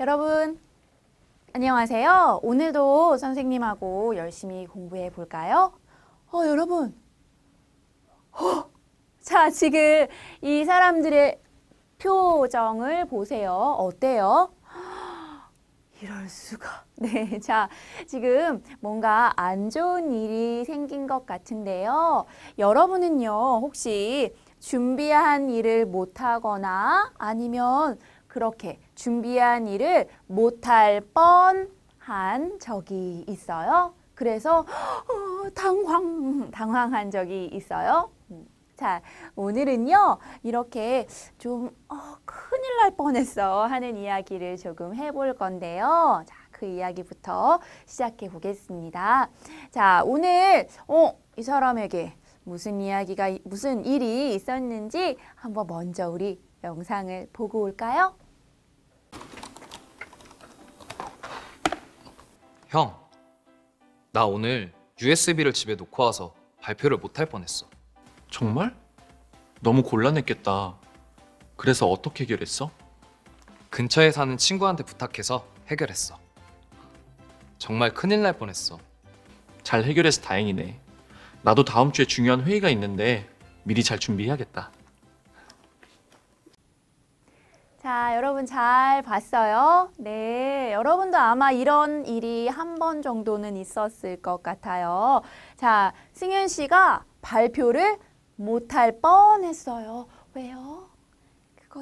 여러분 안녕하세요. 오늘도 선생님하고 열심히 공부해 볼까요? 여러분. 자, 지금 이 사람들의 표정을 보세요. 어때요? 이럴 수가. 네, 자, 지금 뭔가 안 좋은 일이 생긴 것 같은데요. 여러분은요, 혹시 준비한 일을 못하거나 아니면 그렇게 준비한 일을 못할 뻔한 적이 있어요. 그래서 당황한 적이 있어요. 자, 오늘은요, 이렇게 좀 큰일 날 뻔했어 하는 이야기를 조금 해볼 건데요. 자, 그 이야기부터 시작해 보겠습니다. 자, 오늘 이 사람에게 무슨 일이 있었는지 한번 먼저 우리 영상을 보고 올까요? 형, 나 오늘 USB를 집에 놓고 와서 발표를 못할 뻔했어. 정말? 너무 곤란했겠다. 그래서 어떻게 해결했어? 근처에 사는 친구한테 부탁해서 해결했어. 정말 큰일 날 뻔했어. 잘 해결해서 다행이네. 나도 다음 주에 중요한 회의가 있는데 미리 잘 준비해야겠다. 자, 여러분 잘 봤어요? 네, 여러분도 아마 이런 일이 한 번 정도는 있었을 것 같아요. 자, 승윤 씨가 발표를 못할 뻔했어요. 왜요? 이거,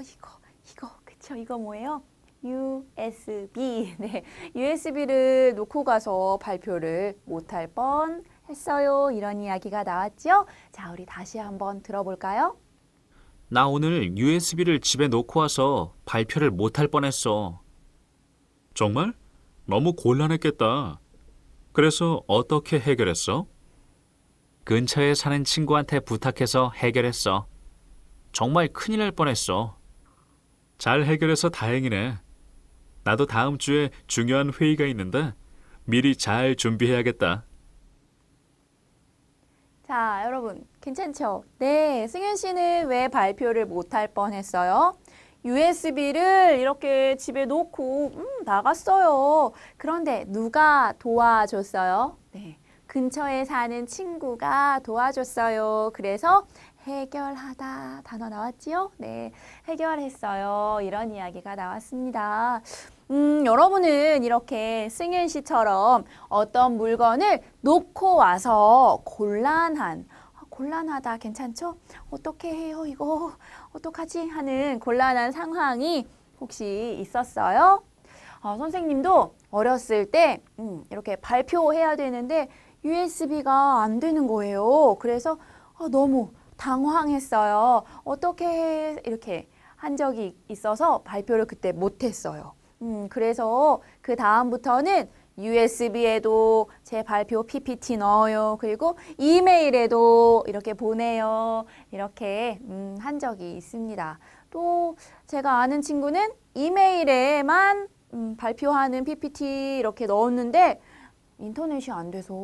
그쵸? 이거 뭐예요? USB. 네, USB를 놓고 가서 발표를 못할 뻔했어요. 이런 이야기가 나왔죠? 자, 우리 다시 한번 들어볼까요? 나 오늘 USB를 집에 놓고 와서 발표를 못할 뻔했어. 정말? 너무 곤란했겠다. 그래서 어떻게 해결했어? 근처에 사는 친구한테 부탁해서 해결했어. 정말 큰일 날 뻔했어. 잘 해결해서 다행이네. 나도 다음 주에 중요한 회의가 있는데 미리 잘 준비해야겠다. 자, 여러분 괜찮죠? 네, 승윤 씨는 왜 발표를 못할 뻔했어요? USB를 이렇게 집에 놓고 나갔어요. 그런데 누가 도와줬어요? 네. 근처에 사는 친구가 도와줬어요. 그래서 해결하다 단어 나왔지요? 네, 해결했어요. 이런 이야기가 나왔습니다. 여러분은 이렇게 승윤 씨처럼 어떤 물건을 놓고 와서 곤란하다 괜찮죠? 어떻게 해요? 이거 어떡하지? 하는 곤란한 상황이 혹시 있었어요? 선생님도 어렸을 때 이렇게 발표해야 되는데 USB가 안 되는 거예요. 그래서 너무 당황했어요. 어떻게 해? 이렇게 한 적이 있어서 발표를 그때 못했어요. 그래서 그 다음부터는 USB에도 제 발표 PPT 넣어요. 그리고 이메일에도 이렇게 보내요. 이렇게 한 적이 있습니다. 또 제가 아는 친구는 이메일에만 발표하는 PPT 이렇게 넣었는데 인터넷이 안 돼서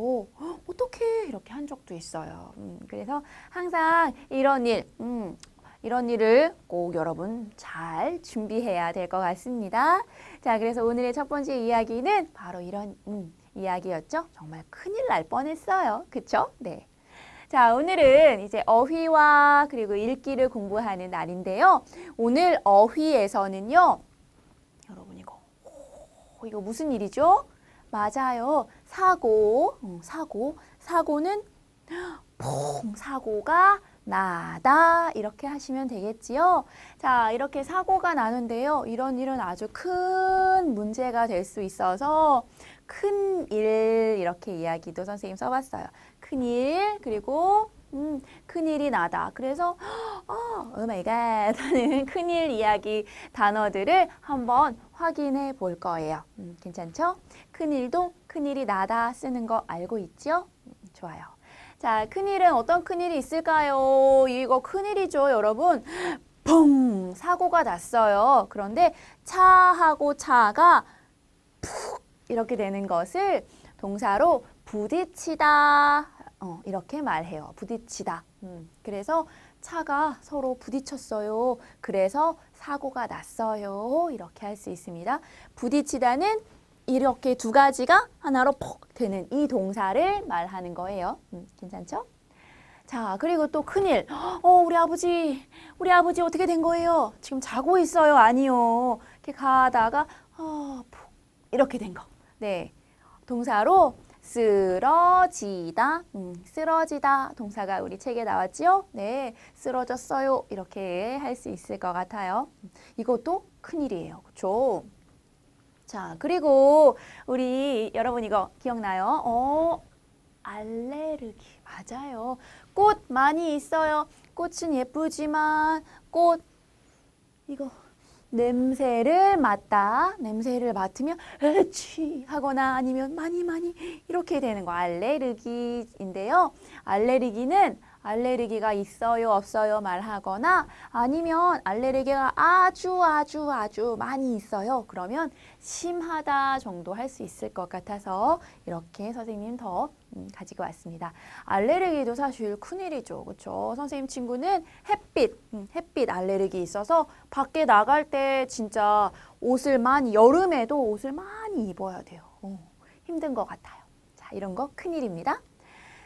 어떡해 이렇게 한 적도 있어요. 그래서 항상 이런 일을 꼭 여러분 잘 준비해야 될 것 같습니다. 자, 그래서 오늘의 첫 번째 이야기는 바로 이런 이야기였죠. 정말 큰일 날 뻔했어요. 그쵸? 네. 자, 오늘은 이제 어휘와 그리고 읽기를 공부하는 날인데요. 오늘 어휘에서는요. 여러분 이거 무슨 일이죠? 맞아요. 사고는 퐁 사고가 나다 이렇게 하시면 되겠지요. 자, 이렇게 사고가 나는데요. 이런 일은 아주 큰 문제가 될 수 있어서 큰 일 이렇게 이야기도 선생님 써봤어요. 큰 일 그리고 큰일이 나다. 그래서 오 마이 갓 하는 큰일 이야기 단어들을 한번 확인해 볼 거예요. 괜찮죠? 큰일도 큰일이 나다 쓰는 거 알고 있죠? 좋아요. 자, 큰일은 어떤 큰일이 있을까요? 이거 큰일이죠, 여러분. 펑! 사고가 났어요. 그런데 차하고 차가 푹 이렇게 되는 것을 동사로 부딪히다. 이렇게 말해요. 부딪히다. 그래서 차가 서로 부딪혔어요. 그래서 사고가 났어요. 이렇게 할 수 있습니다. 부딪히다는 이렇게 두 가지가 하나로 퍽 되는 이 동사를 말하는 거예요. 괜찮죠? 자, 그리고 또 큰일. 우리 아버지 어떻게 된 거예요? 지금 자고 있어요? 아니요. 이렇게 가다가 푹 이렇게 된 거. 네, 동사로 쓰러지다. 쓰러지다 동사가 우리 책에 나왔지요? 네, 쓰러졌어요. 이렇게 할 수 있을 것 같아요. 이것도 큰일이에요. 그렇죠? 자, 그리고 우리 여러분 이거 기억나요? 알레르기. 맞아요. 꽃 많이 있어요. 꽃은 예쁘지만 꽃 이거 냄새를 맡다. 냄새를 맡으면 에취 하거나 아니면 많이 이렇게 되는 거. 알레르기인데요. 알레르기는 알레르기가 있어요, 없어요 말하거나 아니면 알레르기가 아주 많이 있어요. 그러면 심하다 정도 할 수 있을 것 같아서 이렇게 선생님 더 가지고 왔습니다. 알레르기도 사실 큰일이죠. 그렇죠? 선생님 친구는 햇빛 알레르기 있어서 밖에 나갈 때 진짜 옷을 많이, 여름에도 옷을 많이 입어야 돼요. 힘든 것 같아요. 자, 이런 거 큰일입니다.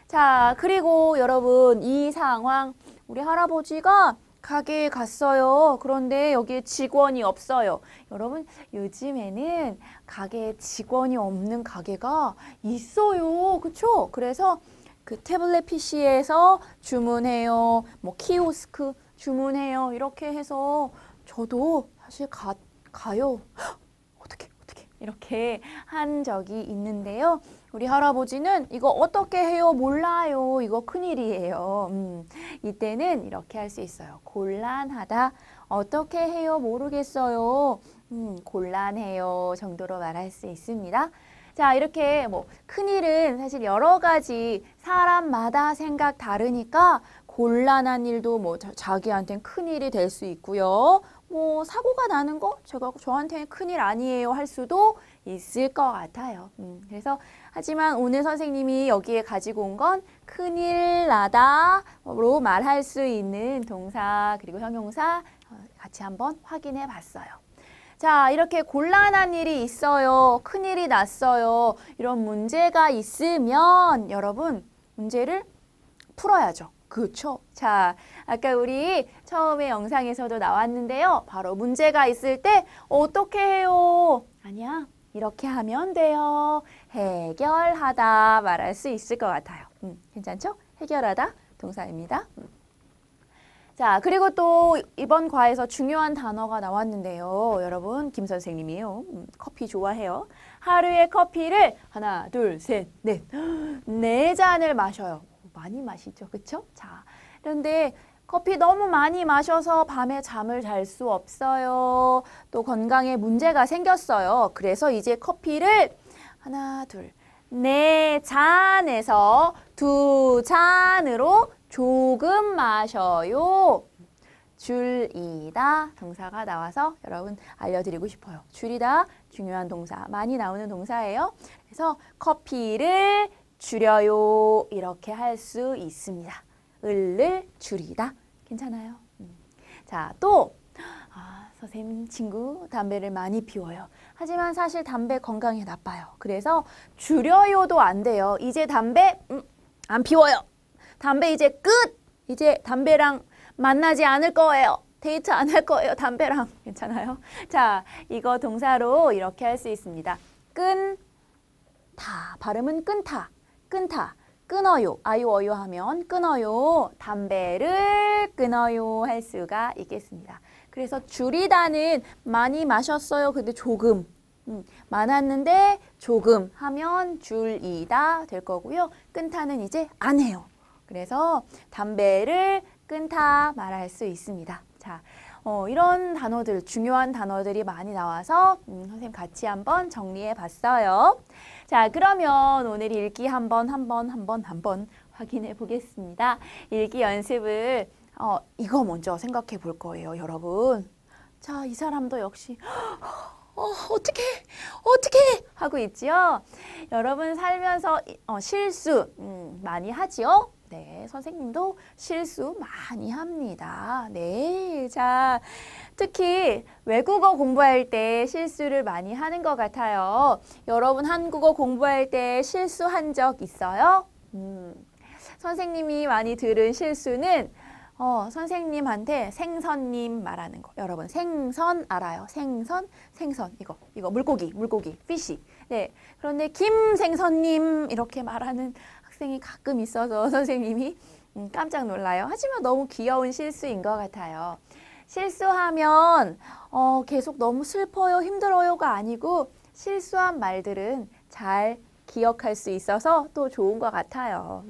자, 그리고 여러분 이 상황, 우리 할아버지가 가게에 갔어요. 그런데 여기에 직원이 없어요. 여러분 요즘에는 가게에 직원이 없는 가게가 있어요. 그쵸? 그래서 그 태블릿 PC에서 주문해요. 뭐 키오스크 주문해요. 이렇게 해서 저도 사실 가요. 헉, 어떻게 이렇게 한 적이 있는데요. 우리 할아버지는 이거 어떻게 해요? 몰라요. 이거 큰일이에요. 이때는 이렇게 할 수 있어요. 곤란하다. 어떻게 해요? 모르겠어요. 곤란해요 정도로 말할 수 있습니다. 자, 이렇게 뭐 큰일은 사실 여러 가지 사람마다 생각 다르니까 곤란한 일도 뭐 자기한테는 큰일이 될 수 있고요. 뭐 사고가 나는 거 저한테는 큰일 아니에요 할 수도 있을 것 같아요. 그래서 하지만 오늘 선생님이 여기에 가지고 온 건 큰일 나다로 말할 수 있는 동사 그리고 형용사 같이 한번 확인해 봤어요. 자, 이렇게 곤란한 일이 있어요. 큰일이 났어요. 이런 문제가 있으면 여러분 문제를 풀어야죠. 그렇죠? 자, 아까 우리 처음에 영상에서도 나왔는데요. 바로 문제가 있을 때 어떻게 해요? 아니야, 이렇게 하면 돼요. 해결하다 말할 수 있을 것 같아요. 괜찮죠? 해결하다 동사입니다. 자, 그리고 또 이번 과에서 중요한 단어가 나왔는데요. 여러분, 김 선생님이요. 커피 좋아해요. 하루에 커피를 하나, 둘, 셋, 넷, 4잔을 마셔요. 많이 마시죠. 그렇죠? 자, 그런데 커피 너무 많이 마셔서 밤에 잠을 잘 수 없어요. 또 건강에 문제가 생겼어요. 그래서 이제 커피를 하나, 둘, 4잔에서 2잔으로 조금 마셔요. 줄이다 동사가 나와서 여러분 알려드리고 싶어요. 줄이다 중요한 동사, 많이 나오는 동사예요. 그래서 커피를 줄여요. 이렇게 할 수 있습니다. 을을 줄이다. 괜찮아요. 자, 또 선생님 친구 담배를 많이 피워요. 하지만 사실 담배 건강에 나빠요. 그래서 줄여요도 안 돼요. 이제 담배 안 피워요. 담배 이제 끝! 이제 담배랑 만나지 않을 거예요. 데이트 안 할 거예요. 담배랑. 괜찮아요? 자, 이거 동사로 이렇게 할 수 있습니다. 끈다. 발음은 끈다. 끈다. 끊어요. 아유, 어유 하면 끊어요. 담배를 끊어요 할 수가 있겠습니다. 그래서 줄이다는 많이 마셨어요. 근데 조금. 많았는데 조금 하면 줄이다 될 거고요. 끊다는 이제 안 해요. 그래서 담배를 끊다 말할 수 있습니다. 자, 이런 단어들, 중요한 단어들이 많이 나와서 선생님 같이 한번 정리해 봤어요. 자, 그러면 오늘 읽기 한번 확인해 보겠습니다. 읽기 연습을 이거 먼저 생각해 볼 거예요, 여러분. 자, 이 사람도 역시 어떻게 하고 있지요? 여러분 살면서 실수 많이 하지요? 네, 선생님도 실수 많이 합니다. 네, 자, 특히 외국어 공부할 때 실수를 많이 하는 것 같아요. 여러분 한국어 공부할 때 실수한 적 있어요? 선생님이 많이 들은 실수는 선생님한테 생선님 말하는 거. 여러분 생선 알아요? 생선 이거 물고기 피쉬. 네, 그런데 김생선님 이렇게 말하는 학생이 가끔 있어서 선생님이 깜짝 놀라요. 하지만 너무 귀여운 실수인 것 같아요. 실수하면 계속 너무 슬퍼요, 힘들어요가 아니고 실수한 말들은 잘 기억할 수 있어서 또 좋은 것 같아요.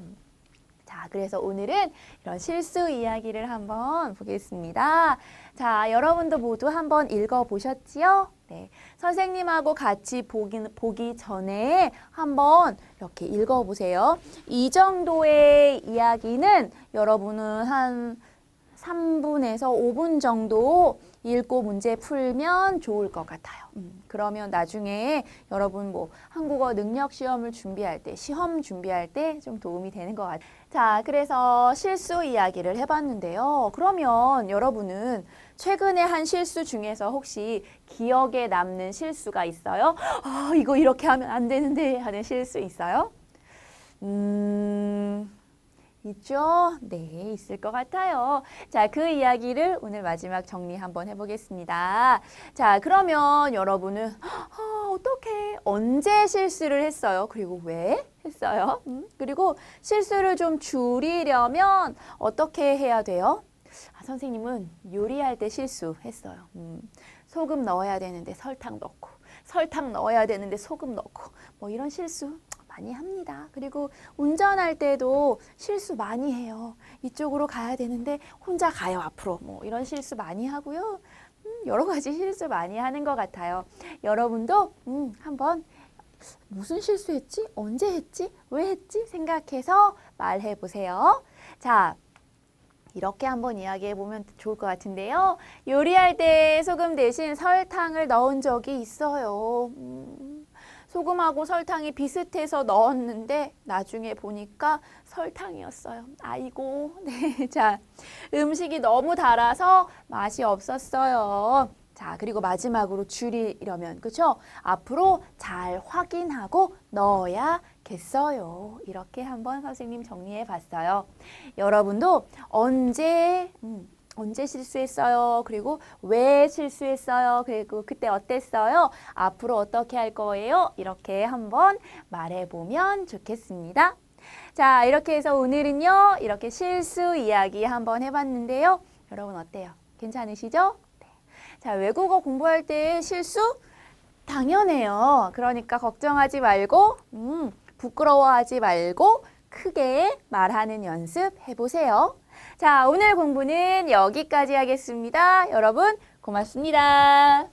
자, 그래서 오늘은 이런 실수 이야기를 한번 보겠습니다. 자, 여러분도 모두 한번 읽어보셨지요? 네, 선생님하고 같이 보기 전에 한번 이렇게 읽어보세요. 이 정도의 이야기는 여러분은 한 3분에서 5분 정도 읽고 문제 풀면 좋을 것 같아요. 그러면 나중에 여러분 한국어 능력 시험을 준비할 때, 시험 준비할 때 좀 도움이 되는 것 같아요. 자, 그래서 실수 이야기를 해봤는데요. 그러면 여러분은 최근에 한 실수 중에서 혹시 기억에 남는 실수가 있어요? 이거 이렇게 하면 안 되는데 하는 실수 있어요? 있죠? 네, 있을 것 같아요. 자, 그 이야기를 오늘 마지막 정리 한번 해보겠습니다. 자, 그러면 여러분은 어떻게, 언제 실수를 했어요? 그리고 왜 했어요? 그리고 실수를 좀 줄이려면 어떻게 해야 돼요? 아, 선생님은 요리할 때 실수했어요. 소금 넣어야 되는데 설탕 넣고, 설탕 넣어야 되는데 소금 넣고, 뭐 이런 실수 많이 합니다. 그리고 운전할 때도 실수 많이 해요. 이쪽으로 가야 되는데 혼자 가요, 앞으로. 뭐 이런 실수 많이 하고요. 여러 가지 실수 많이 하는 것 같아요. 여러분도 한번 무슨 실수했지? 언제 했지? 왜 했지? 생각해서 말해보세요. 자, 이렇게 한번 이야기해보면 좋을 것 같은데요. 요리할 때 소금 대신 설탕을 넣은 적이 있어요. 소금하고 설탕이 비슷해서 넣었는데 나중에 보니까 설탕이었어요. 아이고, 네, 자, 음식이 너무 달아서 맛이 없었어요. 자, 그리고 마지막으로 줄이려면, 그쵸? 앞으로 잘 확인하고 넣어야겠어요. 이렇게 한번 선생님 정리해 봤어요. 여러분도 언제 실수했어요? 그리고 왜 실수했어요? 그리고 그때 어땠어요? 앞으로 어떻게 할 거예요? 이렇게 한번 말해보면 좋겠습니다. 자, 이렇게 해서 오늘은요, 이렇게 실수 이야기 한번 해봤는데요. 여러분 어때요? 괜찮으시죠? 네. 자, 외국어 공부할 때 실수? 당연해요. 그러니까 걱정하지 말고, 부끄러워하지 말고 크게 말하는 연습 해보세요. 자, 오늘 공부는 여기까지 하겠습니다. 여러분, 고맙습니다.